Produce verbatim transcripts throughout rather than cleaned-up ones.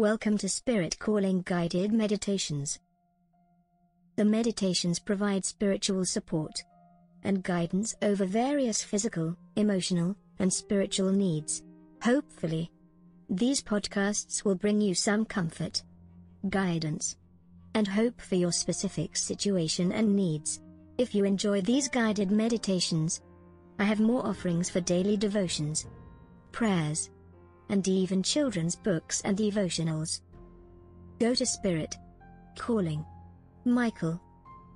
Welcome to Spirit Calling Guided Meditations. The meditations provide spiritual support and guidance over various physical, emotional, and spiritual needs. Hopefully, these podcasts will bring you some comfort, guidance, and hope for your specific situation and needs. If you enjoy these guided meditations, I have more offerings for daily devotions, prayers, and even children's books and devotionals. Go to spirit calling michael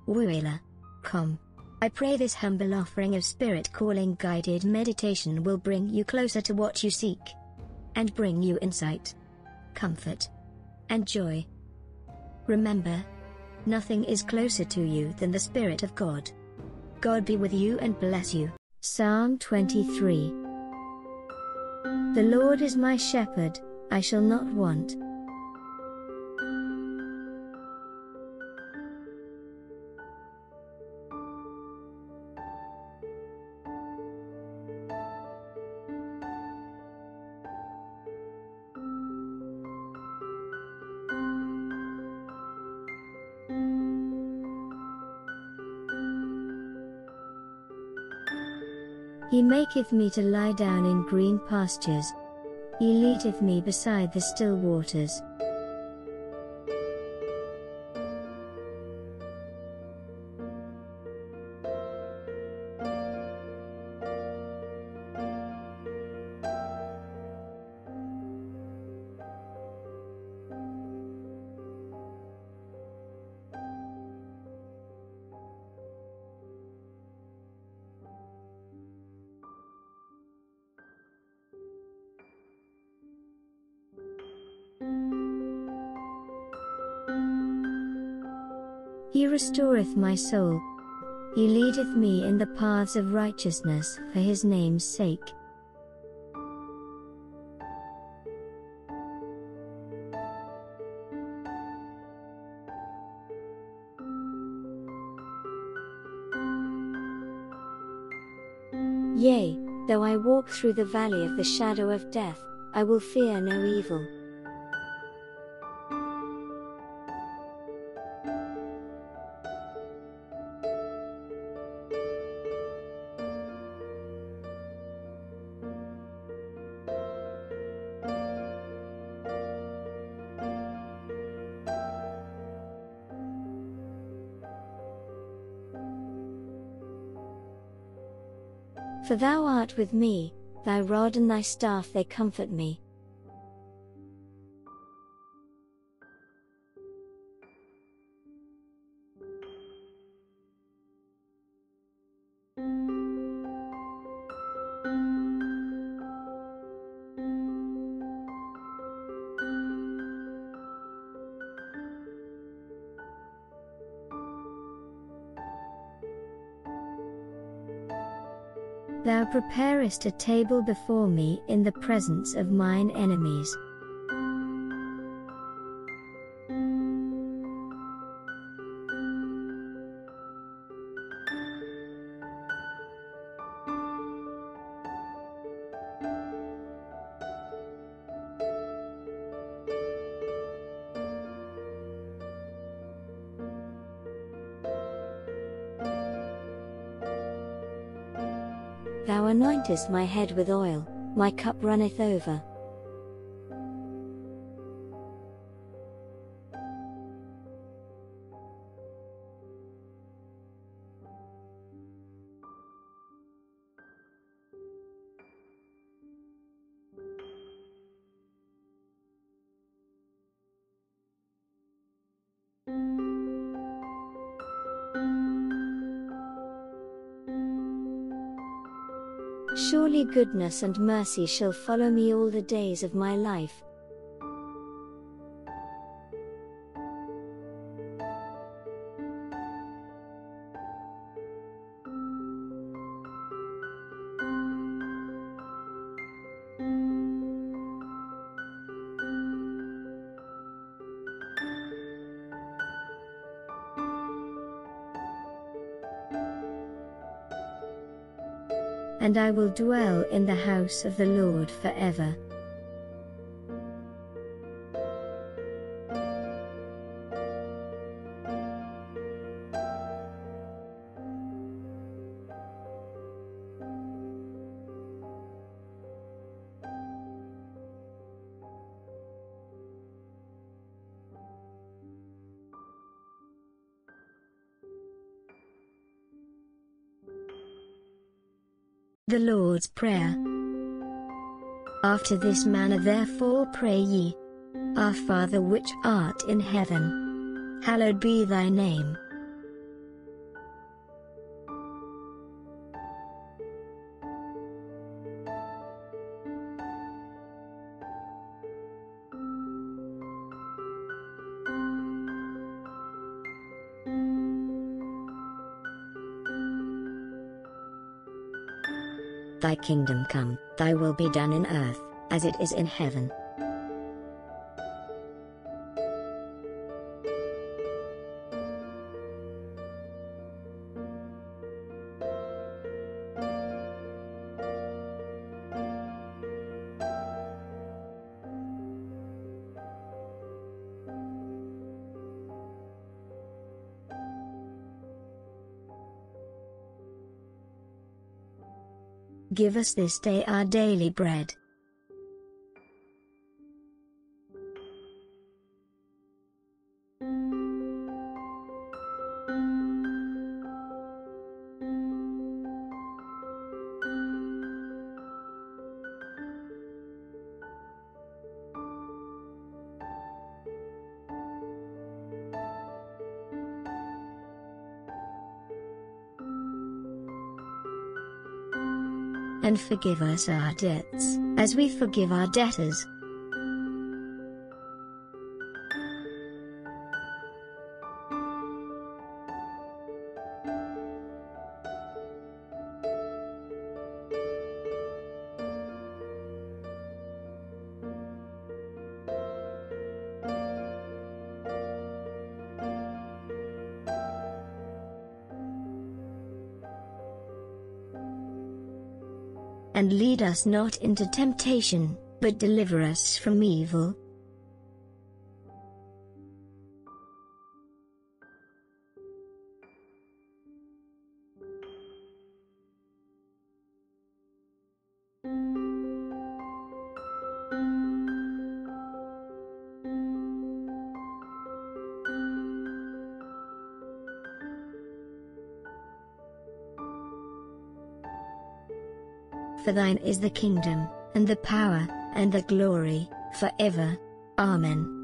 wuela dot com. I pray this humble offering of Spirit Calling Guided Meditation will bring you closer to what you seek, and bring you insight, comfort, and joy. Remember, nothing is closer to you than the Spirit of God. God be with you and bless you. Psalm twenty-three. The Lord is my shepherd, I shall not want. He maketh me to lie down in green pastures. He leadeth me beside the still waters. He restoreth my soul. He leadeth me in the paths of righteousness for his name's sake. Yea, though I walk through the valley of the shadow of death, I will fear no evil. For thou art with me, thy rod and thy staff they comfort me. Thou preparest a table before me in the presence of mine enemies. Thou anointest my head with oil, my cup runneth over. Surely goodness and mercy shall follow me all the days of my life, and I will dwell in the house of the Lord forever. The Lord's Prayer. After this manner therefore pray ye. Our Father which art in heaven, hallowed be thy name. Thy kingdom come, thy will be done in earth, as it is in heaven. Give us this day our daily bread. And forgive us our debts, as we forgive our debtors. And lead us not into temptation, but deliver us from evil. For thine is the kingdom, and the power, and the glory, forever. Amen.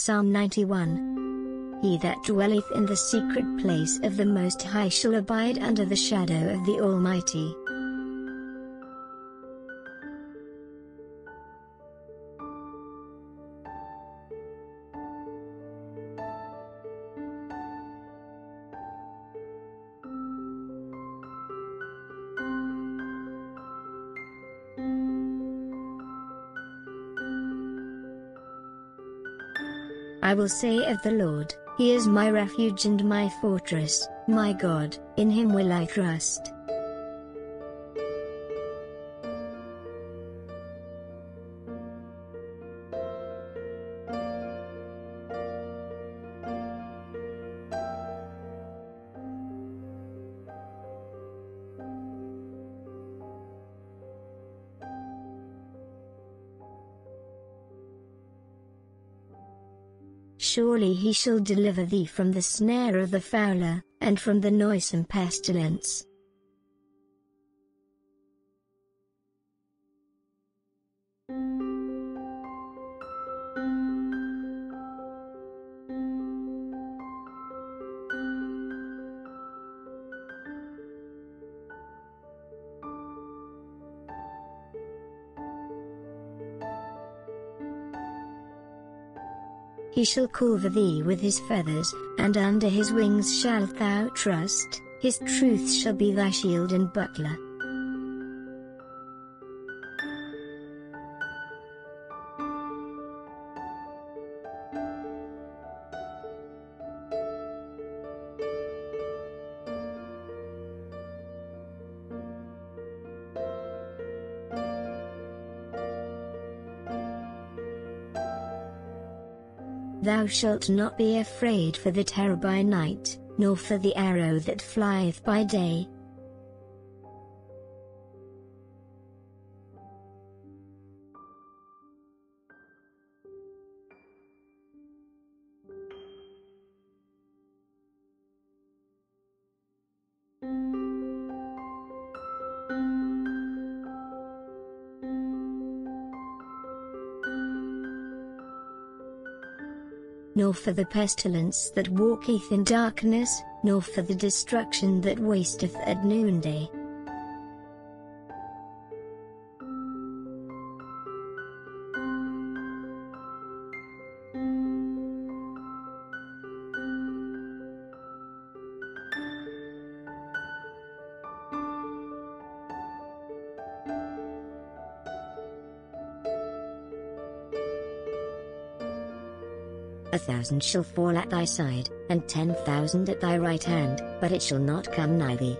Psalm ninety-one. He that dwelleth in the secret place of the Most High shall abide under the shadow of the Almighty. I will say of the Lord, He is my refuge and my fortress, my God, in Him will I trust. Surely he shall deliver thee from the snare of the fowler, and from the noisome pestilence. He shall cover thee with his feathers, and under his wings shalt thou trust, his truth shall be thy shield and buckler. Thou shalt not be afraid for the terror by night, nor for the arrow that flieth by day. Nor for the pestilence that walketh in darkness, nor for the destruction that wasteth at noonday. A thousand shall fall at thy side, and ten thousand at thy right hand, but it shall not come nigh thee.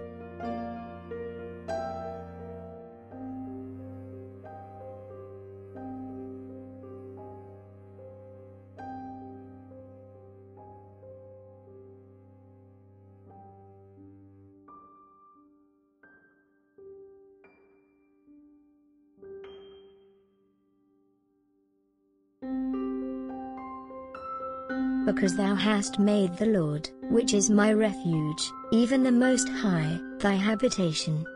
Because thou hast made the Lord, which is my refuge, even the Most High, thy habitation.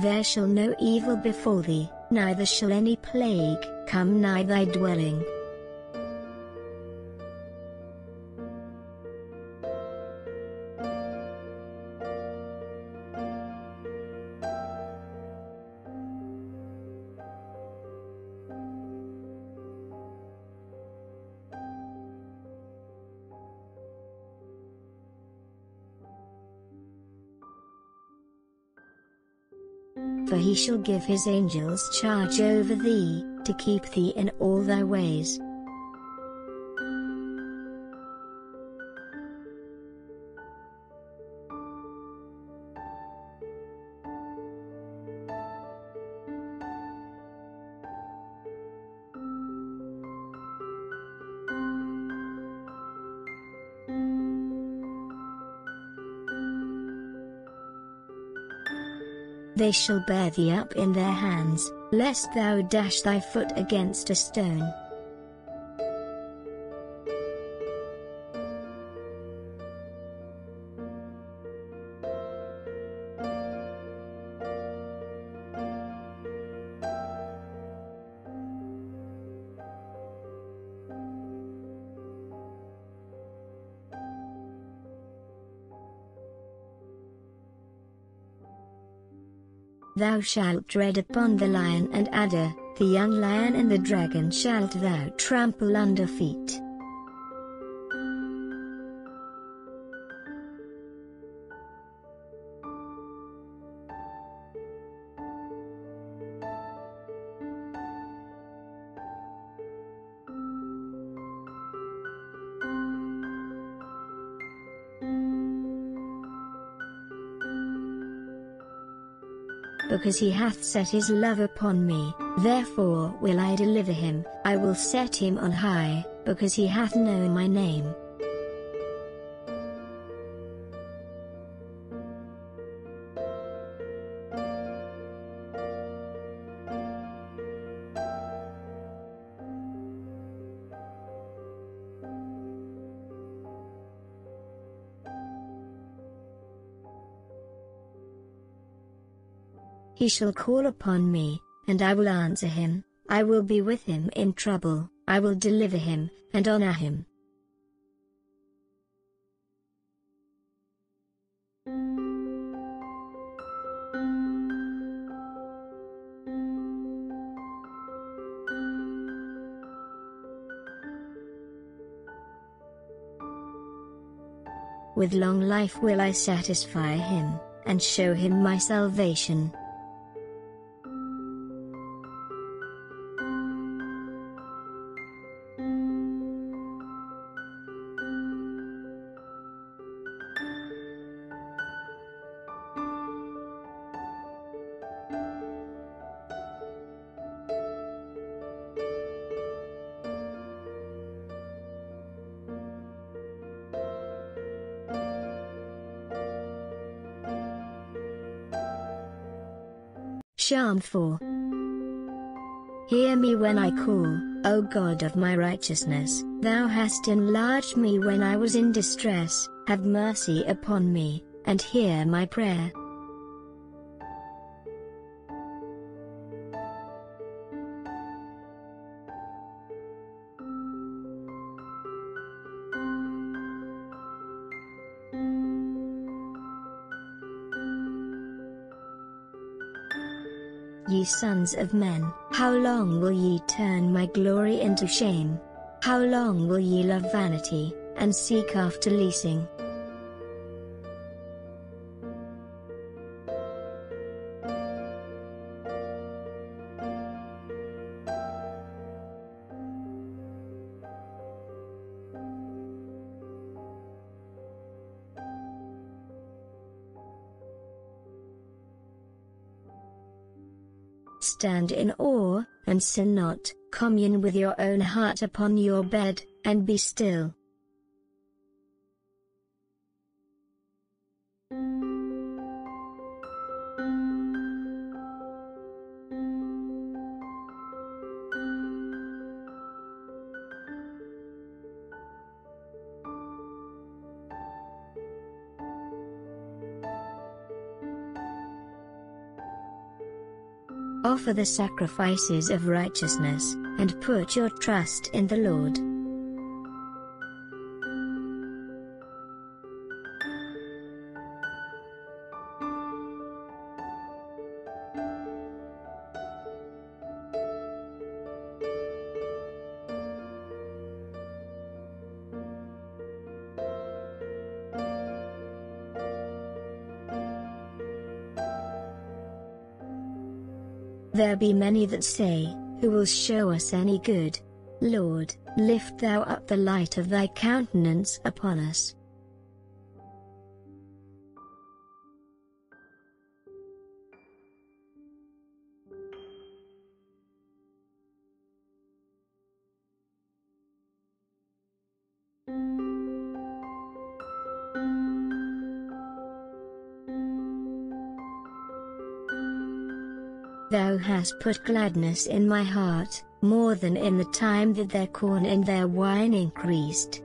There shall no evil befall thee, neither shall any plague come nigh thy dwelling. For he shall give his angels charge over thee, to keep thee in all thy ways. They shall bear thee up in their hands, lest thou dash thy foot against a stone. Thou shalt tread upon the lion and adder, the young lion and the dragon shalt thou trample under feet. Because he hath set his love upon me, therefore will I deliver him, I will set him on high, because he hath known my name. He shall call upon me, and I will answer him, I will be with him in trouble, I will deliver him, and honor him. With long life will I satisfy him, and show him my salvation. Psalm four. Hear me when I call, O God of my righteousness. Thou hast enlarged me when I was in distress. Have mercy upon me, and hear my prayer. Ye sons of men, how long will ye turn my glory into shame? How long will ye love vanity, and seek after leasing? Stand in awe, and sin not. Commune with your own heart upon your bed, and be still. Offer the sacrifices of righteousness, and put your trust in the Lord. There be many that say, Who will show us any good? Lord, lift thou up the light of thy countenance upon us. Thou hast put gladness in my heart, more than in the time that their corn and their wine increased.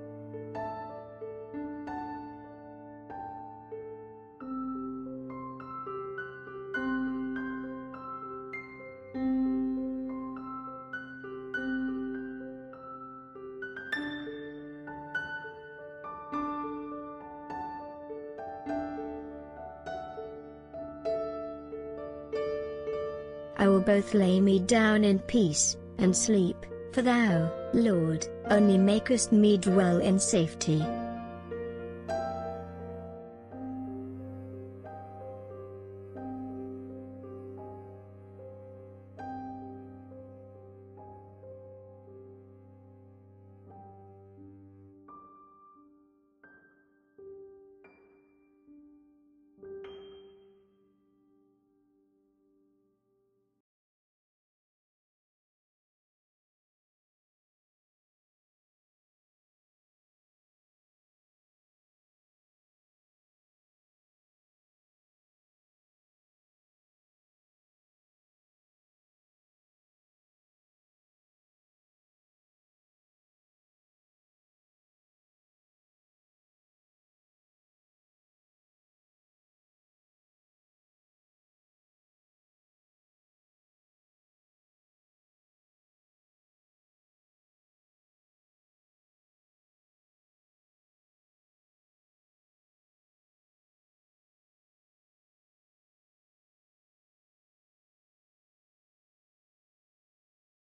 I will both lay me down in peace, and sleep, for thou, Lord, only makest me dwell in safety.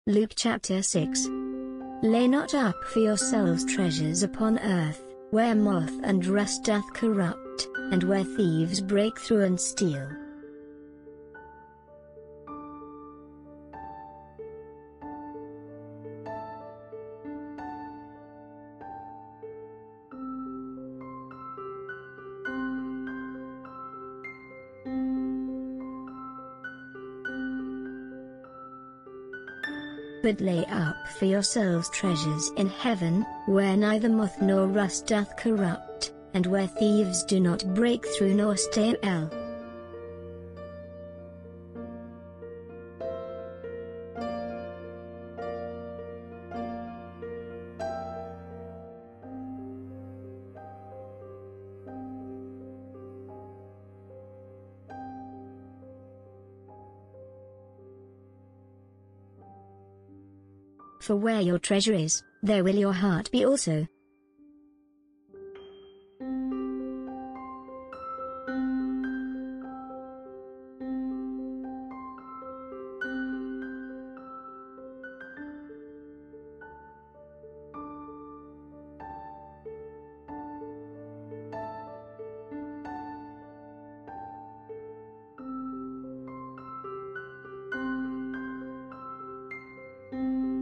Luke chapter six. Lay not up for yourselves treasures upon earth, where moth and rust doth corrupt, and where thieves break through and steal. But lay up for yourselves treasures in heaven, where neither moth nor rust doth corrupt, and where thieves do not break through nor steal. For where your treasure is, there will your heart be also.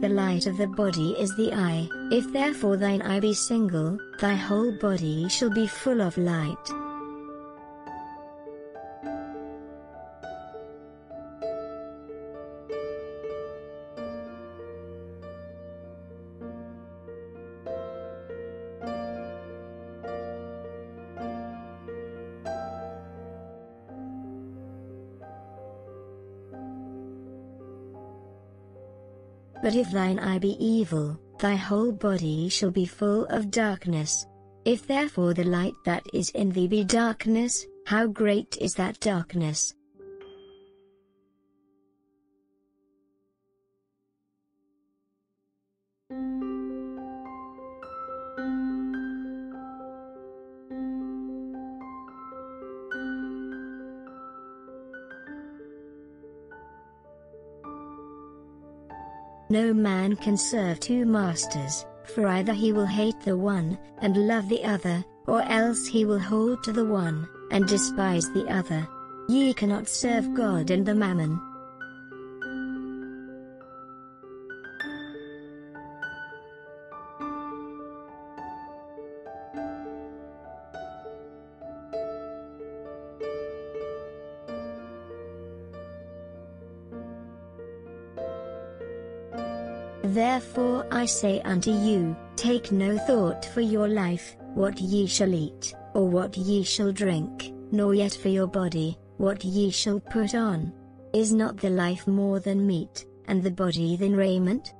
The light of the body is the eye. If therefore thine eye be single, thy whole body shall be full of light. But if thine eye be evil, thy whole body shall be full of darkness. If therefore the light that is in thee be darkness, how great is that darkness? No man can serve two masters, for either he will hate the one, and love the other, or else he will hold to the one, and despise the other. Ye cannot serve God and the mammon. Therefore I say unto you, take no thought for your life, what ye shall eat, or what ye shall drink, nor yet for your body, what ye shall put on. Is not the life more than meat, and the body than raiment?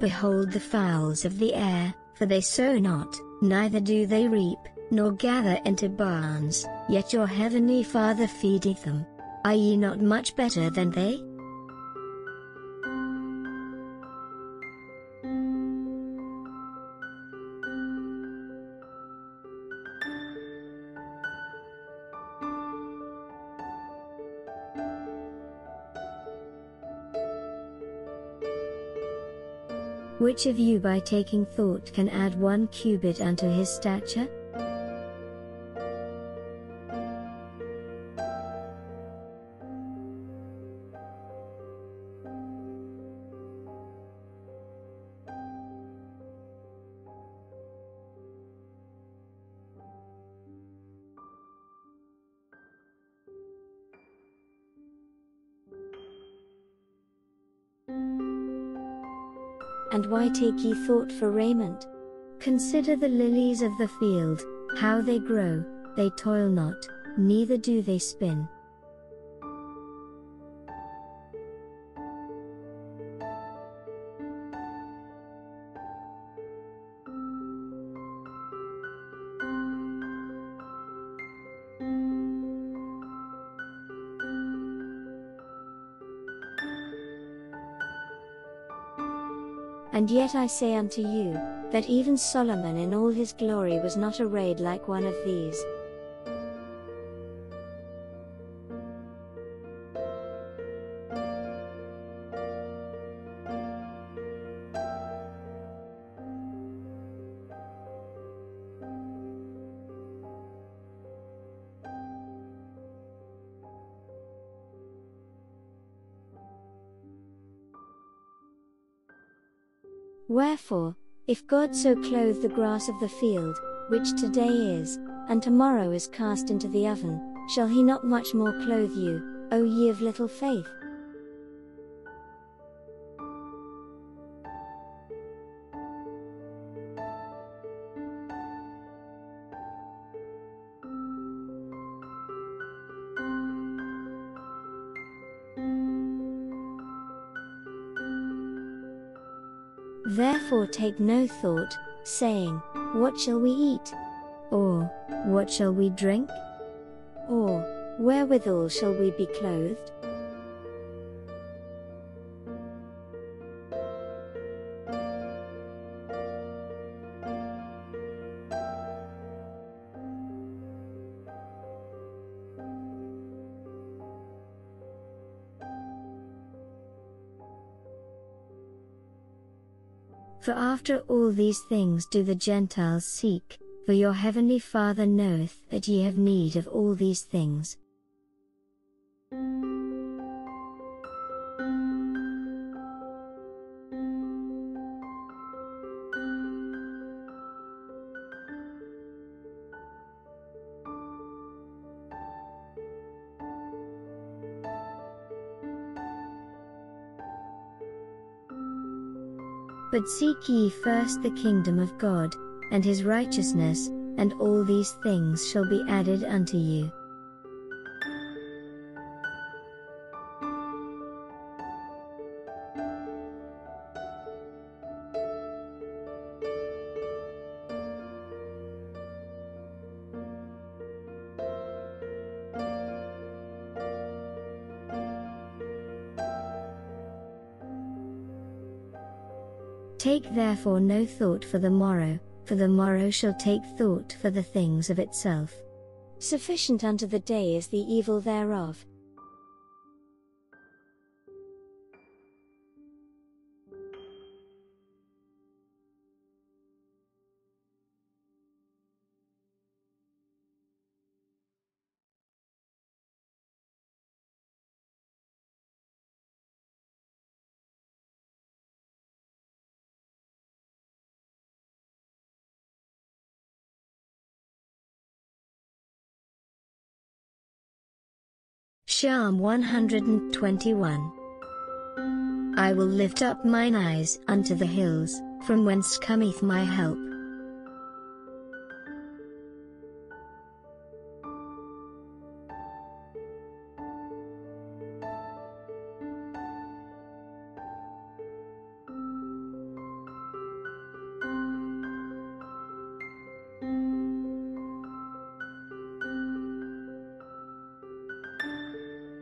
Behold the fowls of the air, for they sow not, neither do they reap, nor gather into barns, yet your heavenly Father feedeth them. Are ye not much better than they? Which of you by taking thought can add one cubit unto his stature? And why take ye thought for raiment? Consider the lilies of the field, how they grow, they toil not, neither do they spin. And yet I say unto you, that even Solomon in all his glory was not arrayed like one of these. Wherefore, if God so clothe the grass of the field, which today is, and tomorrow is cast into the oven, shall he not much more clothe you, O ye of little faith? Therefore take no thought, saying, What shall we eat? Or, what shall we drink? Or, wherewithal shall we be clothed? For after all these things do the Gentiles seek, for your heavenly Father knoweth that ye have need of all these things. But seek ye first the kingdom of God, and his righteousness, and all these things shall be added unto you. Take therefore no thought for the morrow, for the morrow shall take thought for the things of itself. Sufficient unto the day is the evil thereof. Psalm one hundred twenty-one. I will lift up mine eyes unto the hills, from whence cometh my help.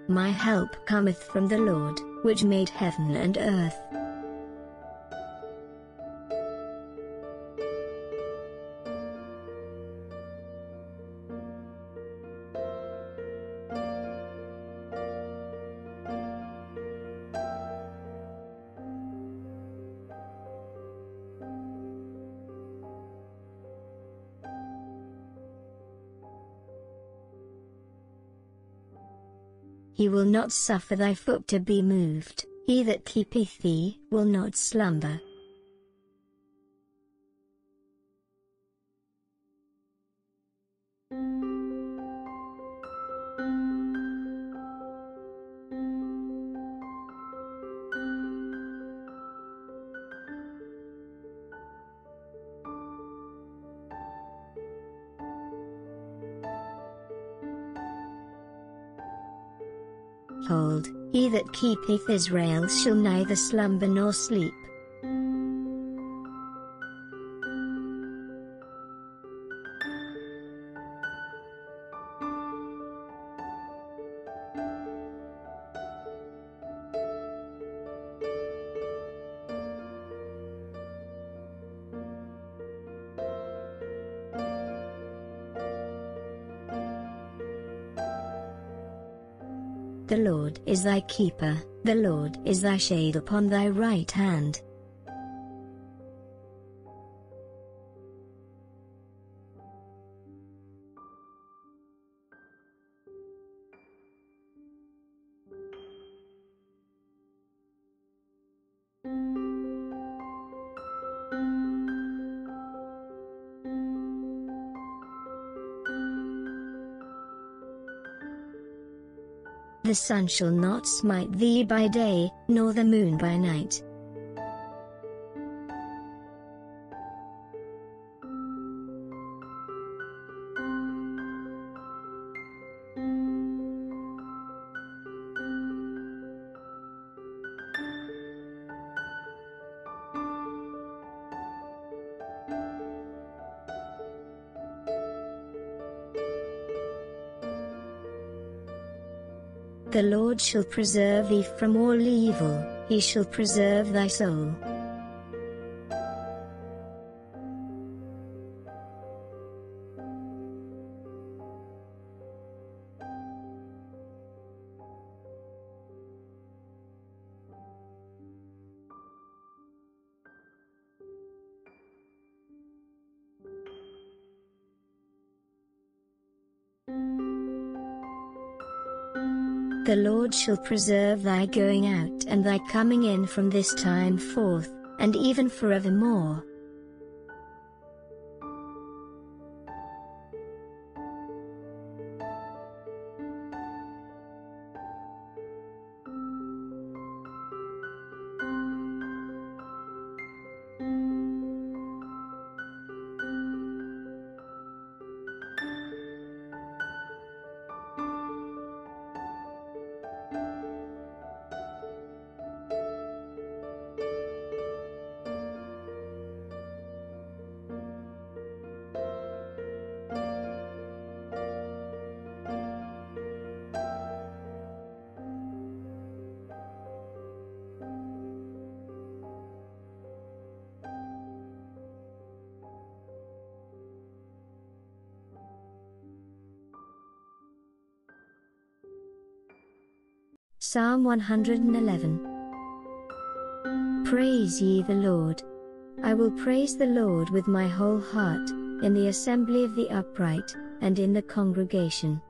My help cometh from the Lord, which made heaven and earth. He will not suffer thy foot to be moved, he that keepeth thee will not slumber. Behold, he that keepeth Israel shall neither slumber nor sleep. The Lord is thy keeper, the Lord is thy shade upon thy right hand. the sun shall not smite thee by day, nor the moon by night. The Lord shall preserve thee from all evil, he shall preserve thy soul. The Lord shall preserve thy going out and thy coming in from this time forth, and even forevermore. Psalm one hundred eleven. Praise ye the Lord. I will praise the Lord with my whole heart, in the assembly of the upright, and in the congregation.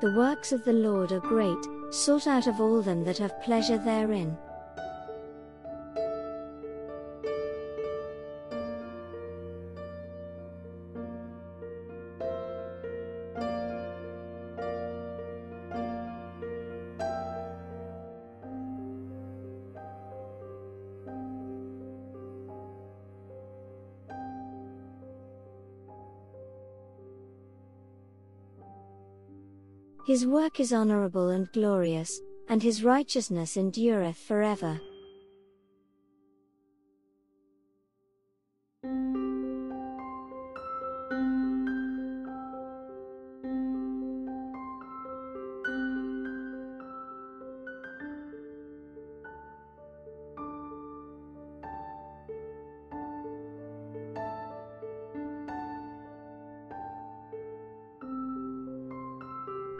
The works of the Lord are great, sought out of all them that have pleasure therein. His work is honorable and glorious, and his righteousness endureth forever.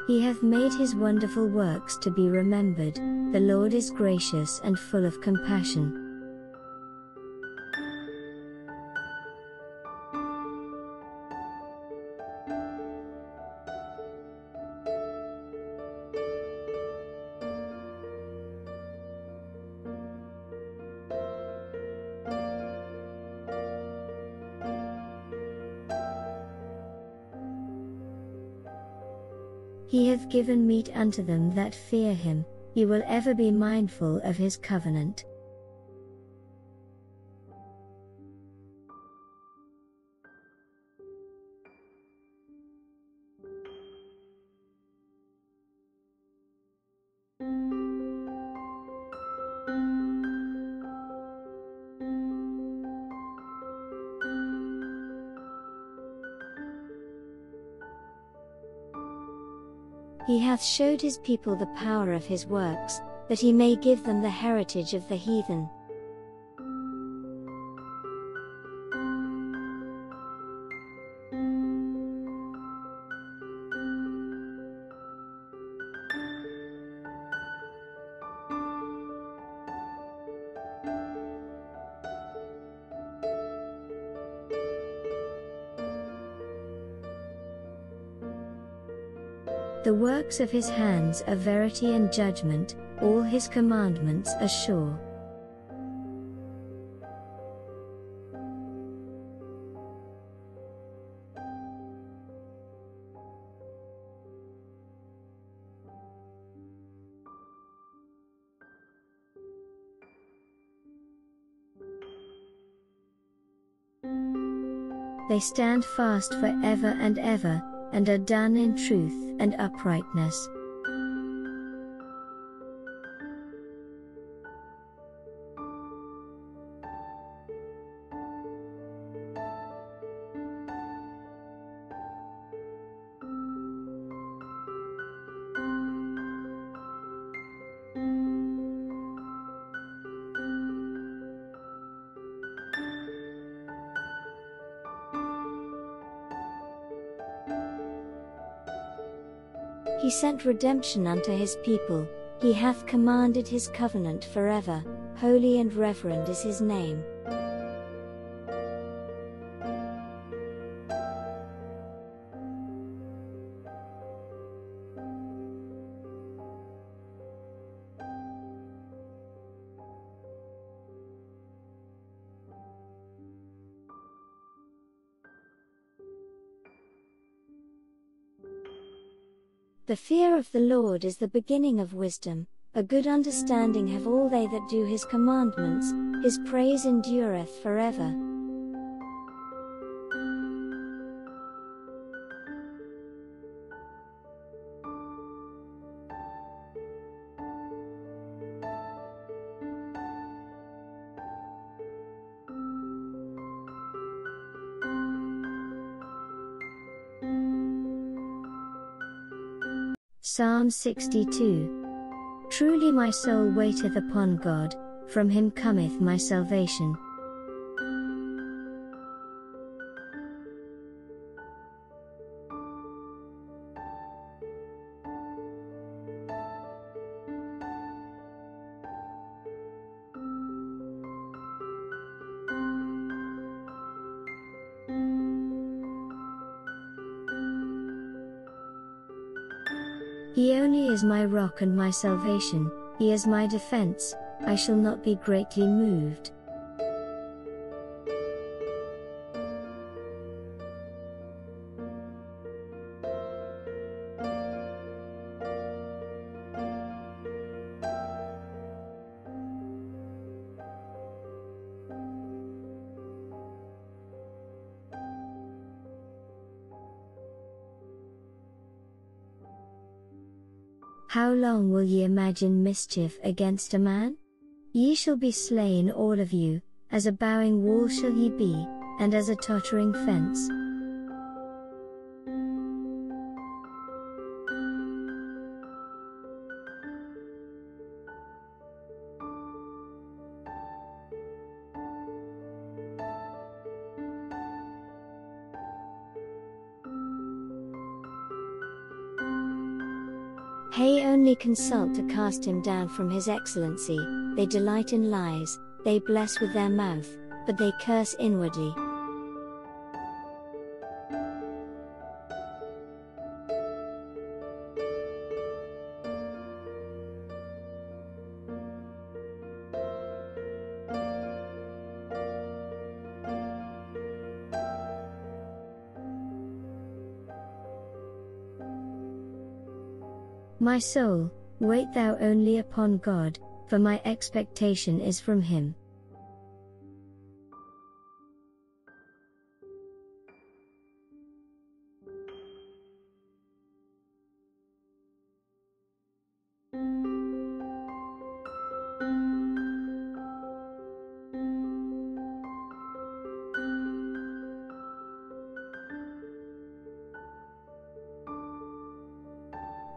He hath made his wonderful works to be remembered. The Lord is gracious and full of compassion. He hath given meat unto them that fear him, he will ever be mindful of his covenant. He hath showed his people the power of his works, that he may give them the heritage of the heathen. The works of his hands are verity and judgment, all his commandments are sure. They stand fast for ever and ever, and are done in truth and uprightness. He sent redemption unto his people, he hath commanded his covenant forever, holy and reverend is his name. The fear of the Lord is the beginning of wisdom, a good understanding have all they that do his commandments, his praise endureth forever. Psalm sixty-two. Truly my soul waiteth upon God, from him cometh my salvation. He only is my rock and my salvation, he is my defense, I shall not be greatly moved. How long will ye imagine mischief against a man? Ye shall be slain all of you, as a bowing wall shall ye be, and as a tottering fence. They only consult to cast him down from his excellency, they delight in lies, they bless with their mouth, but they curse inwardly. My soul, wait thou only upon God, for my expectation is from him.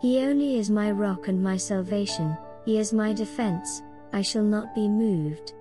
He only is my rock and my salvation, he is my defense, I shall not be moved.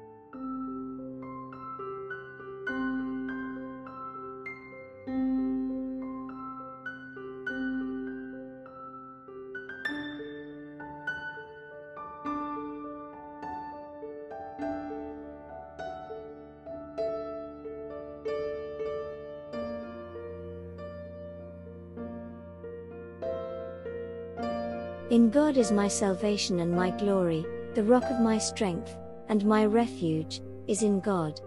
In God is my salvation and my glory, the rock of my strength, and my refuge is in God.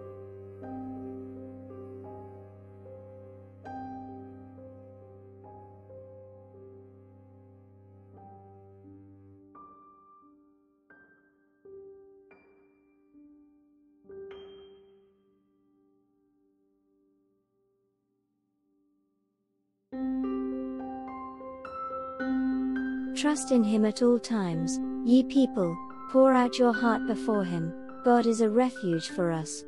Trust in him at all times, ye people, pour out your heart before him, God is a refuge for us.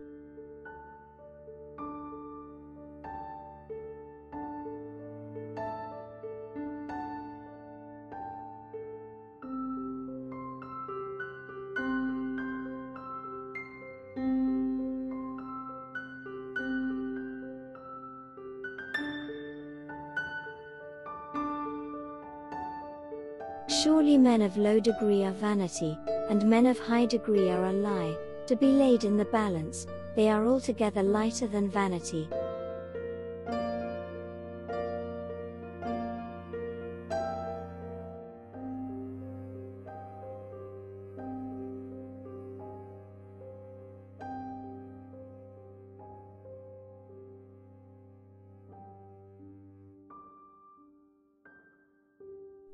Surely men of low degree are vanity, and men of high degree are a lie, to be laid in the balance, they are altogether lighter than vanity.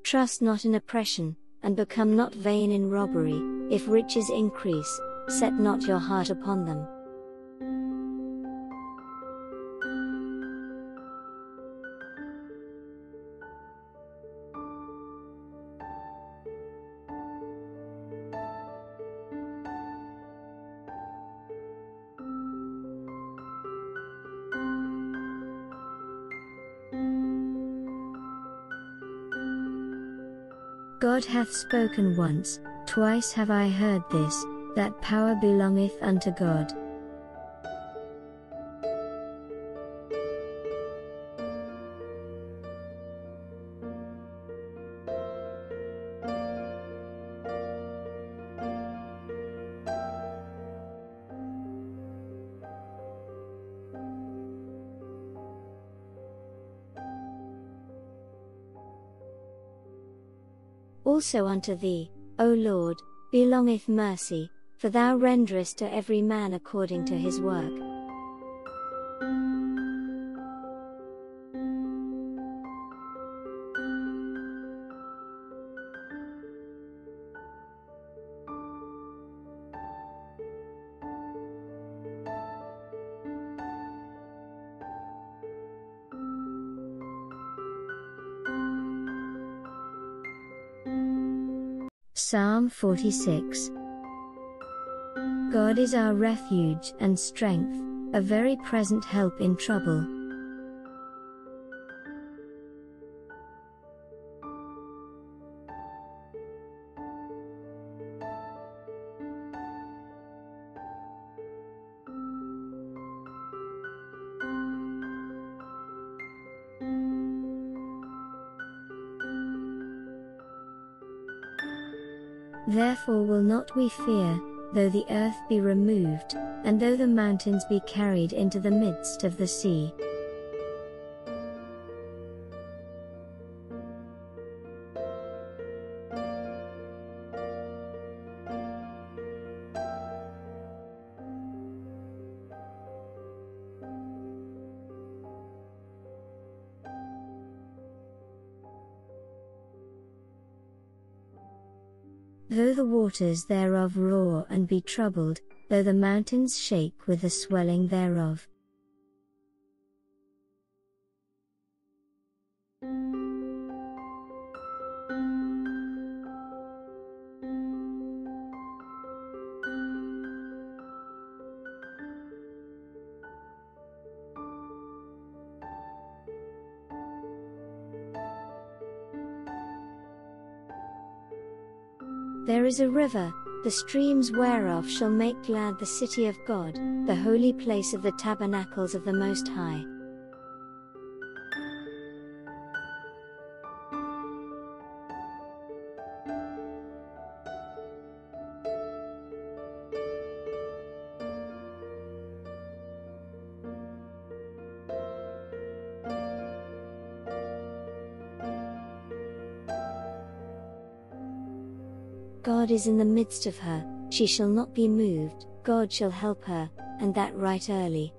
Trust not in oppression, and become not vain in robbery, if riches increase, set not your heart upon them. God hath spoken once, twice have I heard this, that power belongeth unto God. Also unto thee, O Lord, belongeth mercy, for thou renderest to every man according to his work. Psalm forty-six. God is our refuge and strength, a very present help in trouble. Therefore will not we fear, though the earth be removed, and though the mountains be carried into the midst of the sea. Though the waters thereof roar and be troubled, though the mountains shake with the swelling thereof. There is a river, the streams whereof shall make glad the city of God, the holy place of the tabernacles of the Most High. God is in the midst of her, she shall not be moved, God shall help her, and that right early.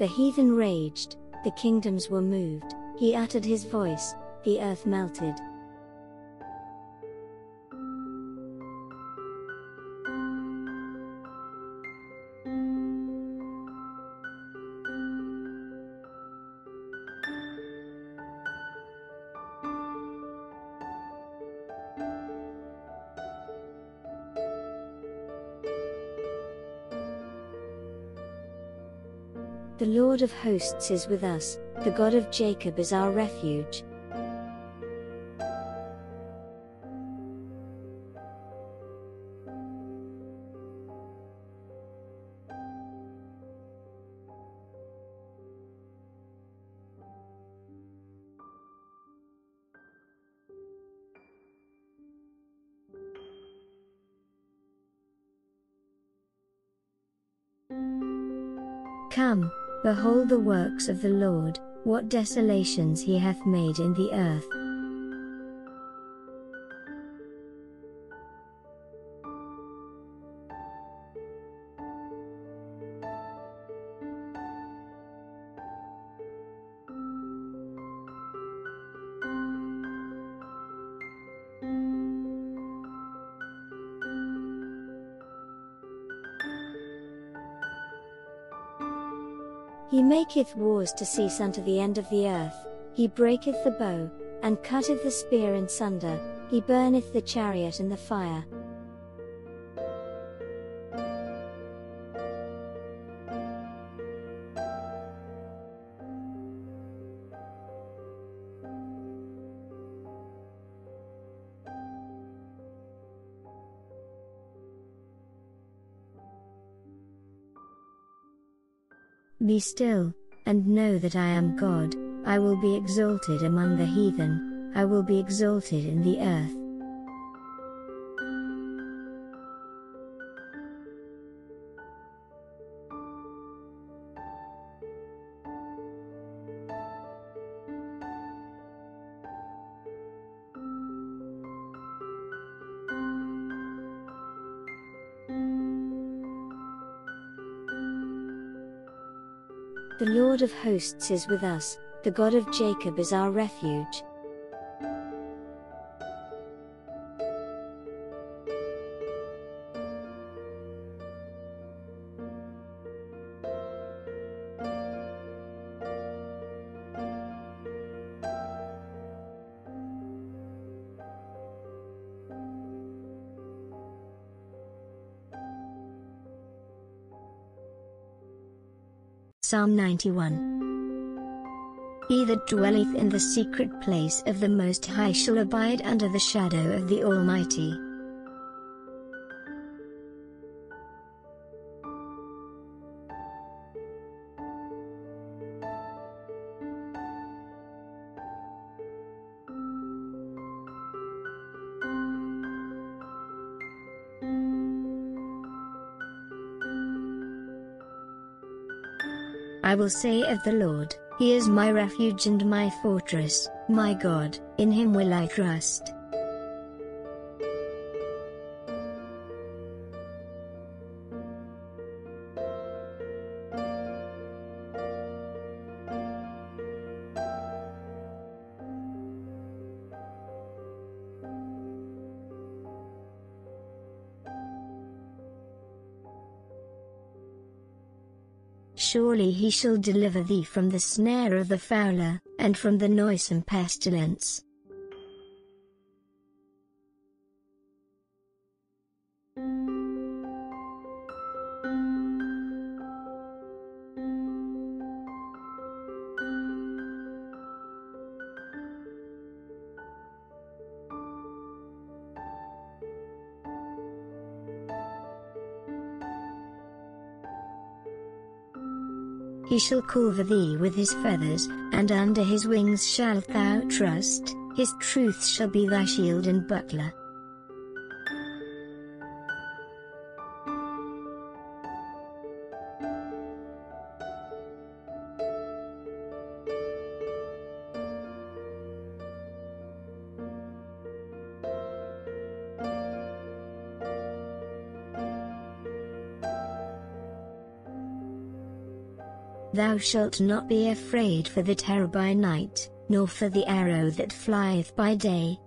The heathen raged, the kingdoms were moved, he uttered his voice, the earth melted. The Lord of hosts is with us, the God of Jacob is our refuge. Come, behold the works of the Lord, what desolations he hath made in the earth. He maketh wars to cease unto the end of the earth, he breaketh the bow, and cutteth the spear in sunder, he burneth the chariot in the fire. Be still, and know that I am God, I will be exalted among the heathen, I will be exalted in the earth. The Lord of hosts is with us, the God of Jacob is our refuge. Psalm ninety-one. He that dwelleth in the secret place of the Most High shall abide under the shadow of the Almighty. I will say of the Lord, He is my refuge and my fortress, my God, in Him will I trust. Surely he shall deliver thee from the snare of the fowler, and from the noisome pestilence. He shall cover thee with his feathers, and under his wings shalt thou trust, his truth shall be thy shield and buckler. Thou shalt not be afraid for the terror by night, nor for the arrow that flieth by day.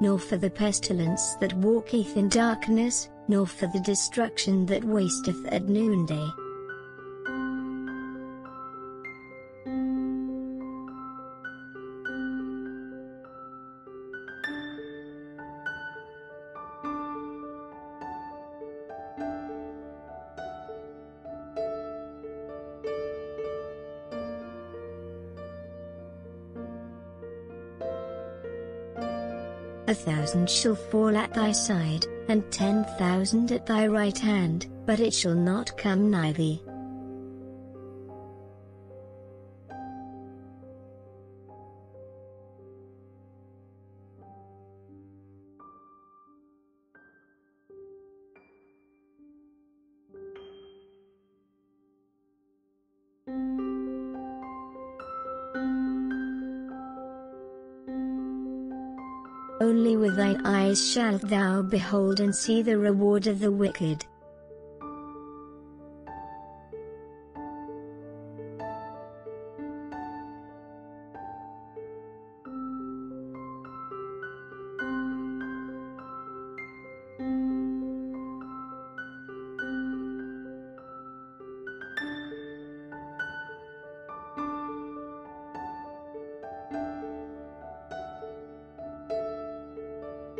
Nor for the pestilence that walketh in darkness, nor for the destruction that wasteth at noonday. A thousand shall fall at thy side, and ten thousand at thy right hand, but it shall not come nigh thee. Only with thine eyes shalt thou behold and see the reward of the wicked.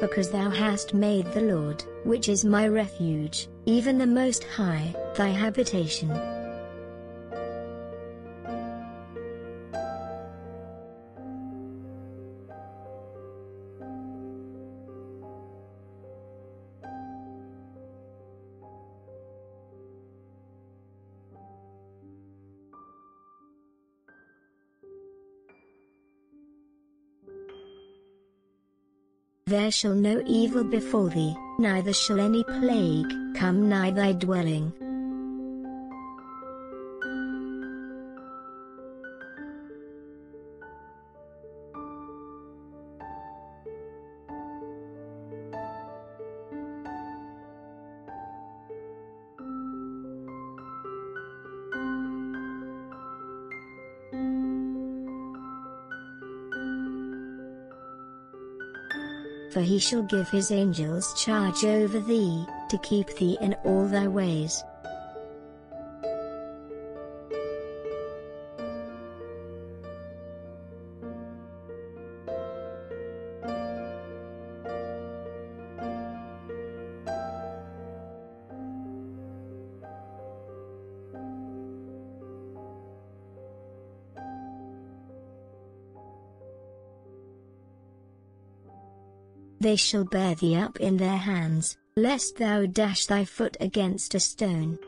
Because thou hast made the Lord, which is my refuge, even the Most High, thy habitation. There shall no evil befall thee, neither shall any plague come nigh thy dwelling. For he shall give his angels charge over thee, to keep thee in all thy ways. They shall bear thee up in their hands, lest thou dash thy foot against a stone.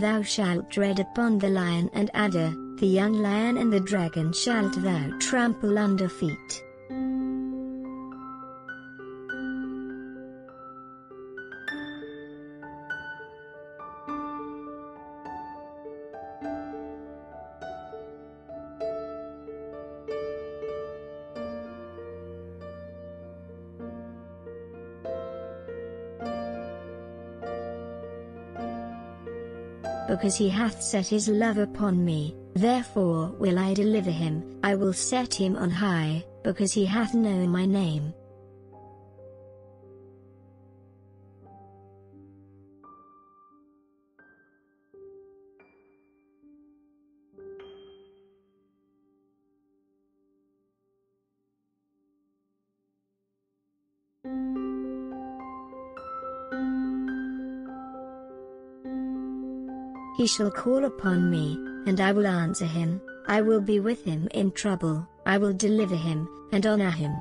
Thou shalt tread upon the lion and adder, the young lion and the dragon shalt thou trample under feet. because he hath set his love upon me, therefore will I deliver him, I will set him on high, because he hath known my name. He shall call upon me, and I will answer him, I will be with him in trouble, I will deliver him, and honor him.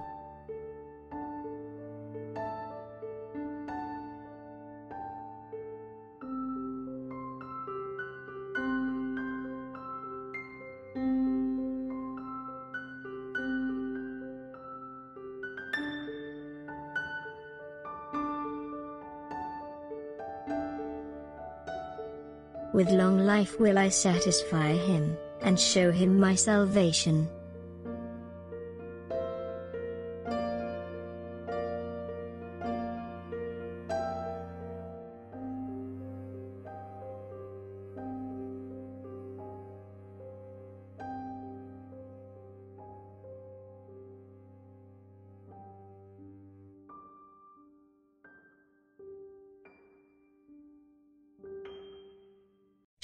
With long life will I satisfy him, and show him my salvation.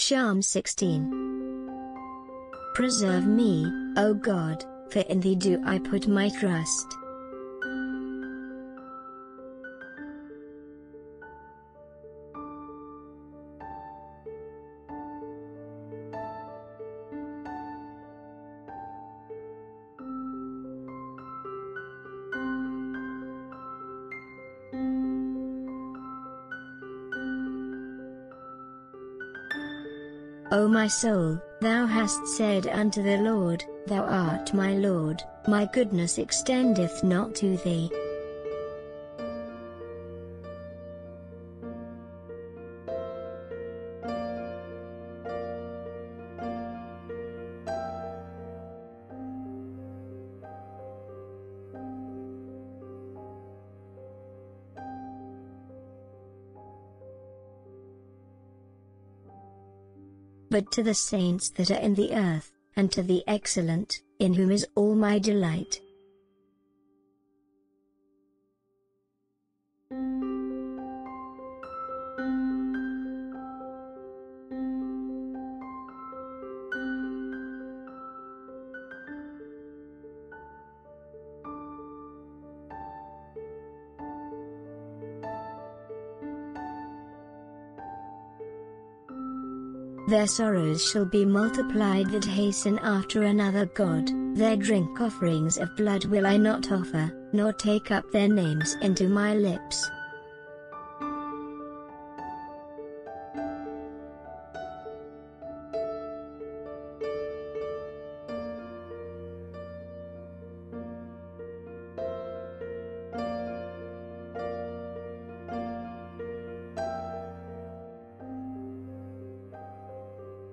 Psalm sixteen. Preserve me, O God, for in Thee do I put my trust. O my soul, thou hast said unto the Lord, Thou art my Lord, my goodness extendeth not to thee. But to the saints that are in the earth, and to the excellent, in whom is all my delight. Their sorrows shall be multiplied that hasten after another god, their drink offerings of blood will I not offer, nor take up their names into my lips.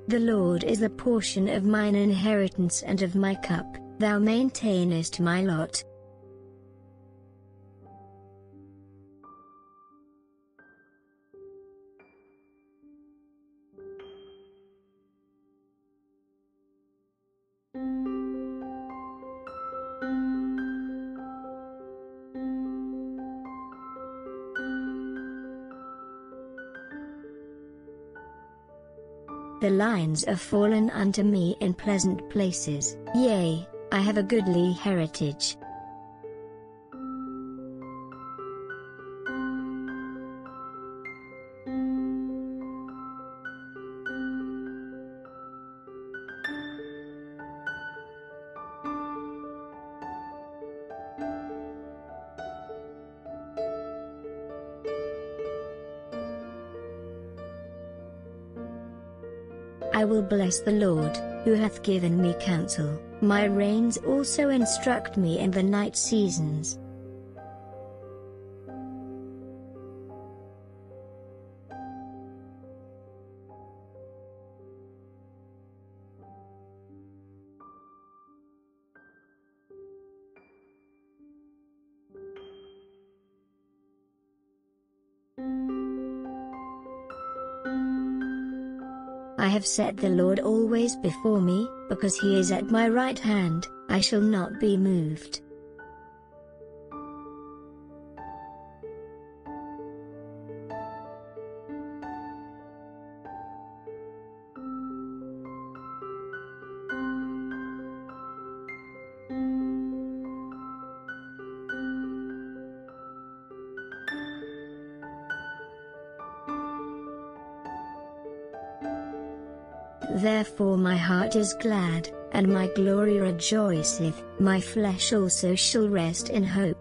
The Lord is the portion of mine inheritance and of my cup, thou maintainest my lot. The lines are fallen unto me in pleasant places, yea, I have a goodly heritage. I will bless the Lord, who hath given me counsel, my reins also instruct me in the night seasons. I have set the Lord always before me, because he is at my right hand, I shall not be moved. Therefore my heart is glad, and my glory rejoiceth, my flesh also shall rest in hope.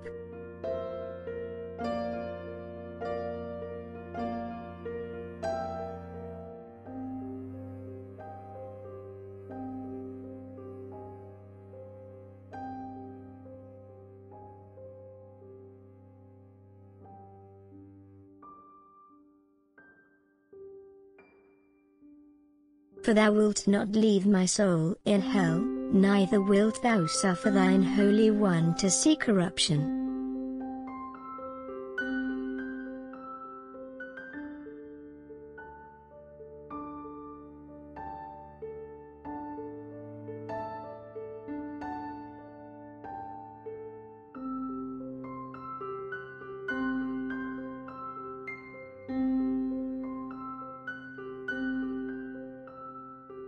For thou wilt not leave my soul in hell, neither wilt thou suffer thine Holy One to see corruption.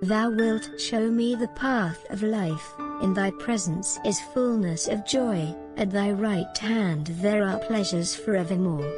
Thou wilt show me the path of life, in thy presence is fullness of joy, at thy right hand there are pleasures forevermore.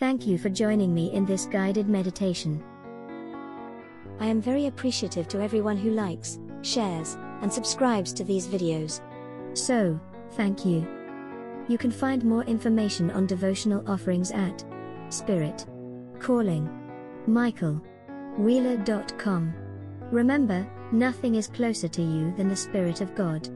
Thank you for joining me in this guided meditation. I am very appreciative to everyone who likes, shares, and subscribes to these videos. So, thank you. You can find more information on devotional offerings at Spirit Calling Michael Wheeler dot com. Remember, nothing is closer to you than the Spirit of God.